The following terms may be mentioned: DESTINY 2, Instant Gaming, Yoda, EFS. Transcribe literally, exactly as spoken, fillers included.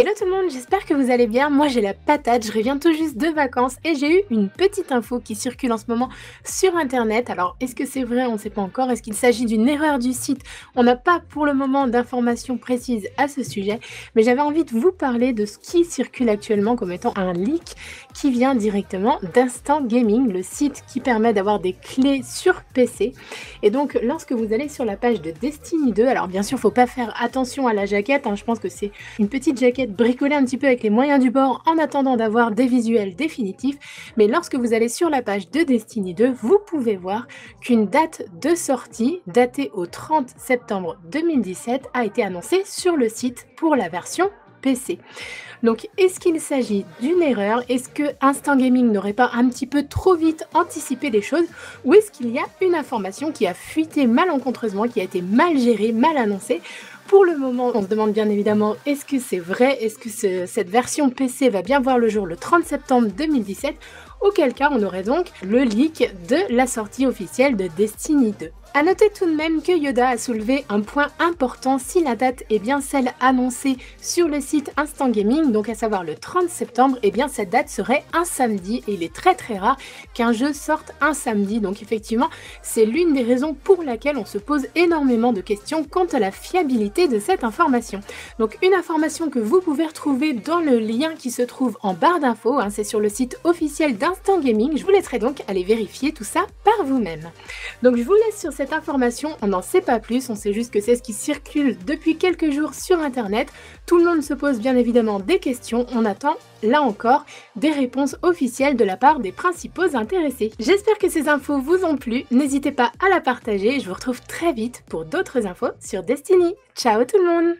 Hello tout le monde, j'espère que vous allez bien, moi j'ai la patate, je reviens tout juste de vacances et j'ai eu une petite info qui circule en ce moment sur internet. Alors est-ce que c'est vrai? On ne sait pas encore. Est-ce qu'il s'agit d'une erreur du site? On n'a pas pour le moment d'informations précises à ce sujet, mais j'avais envie de vous parler de ce qui circule actuellement comme étant un leak qui vient directement d'Instant Gaming, le site qui permet d'avoir des clés sur P C. Et donc lorsque vous allez sur la page de Destiny deux, alors bien sûr il ne faut pas faire attention à la jaquette, hein, je pense que c'est une petite jaquette bricoler un petit peu avec les moyens du bord en attendant d'avoir des visuels définitifs, mais lorsque vous allez sur la page de Destiny deux, vous pouvez voir qu'une date de sortie datée au trente septembre deux mille dix-sept a été annoncée sur le site pour la version P C. Donc est-ce qu'il s'agit d'une erreur? Est-ce que Instant Gaming n'aurait pas un petit peu trop vite anticipé les choses? Ou est-ce qu'il y a une information qui a fuité malencontreusement, qui a été mal gérée, mal annoncée? Pour le moment, on se demande bien évidemment est-ce que c'est vrai? Est-ce que ce, cette version P C va bien voir le jour le trente septembre deux mille dix-sept? Auquel cas on aurait donc le leak de la sortie officielle de Destiny deux. A noter tout de même que Yoda a soulevé un point important si la date est bien celle annoncée sur le site Instant Gaming, donc à savoir le trente septembre, et bien cette date serait un samedi et il est très très rare qu'un jeu sorte un samedi, donc effectivement c'est l'une des raisons pour laquelle on se pose énormément de questions quant à la fiabilité de cette information. Donc une information que vous pouvez retrouver dans le lien qui se trouve en barre d'infos, hein, c'est sur le site officiel d'Instant Instant Gaming, je vous laisserai donc aller vérifier tout ça par vous-même. Donc je vous laisse sur cette information, on n'en sait pas plus, on sait juste que c'est ce qui circule depuis quelques jours sur internet. Tout le monde se pose bien évidemment des questions, on attend là encore des réponses officielles de la part des principaux intéressés. J'espère que ces infos vous ont plu, n'hésitez pas à la partager, je vous retrouve très vite pour d'autres infos sur Destiny. Ciao tout le monde!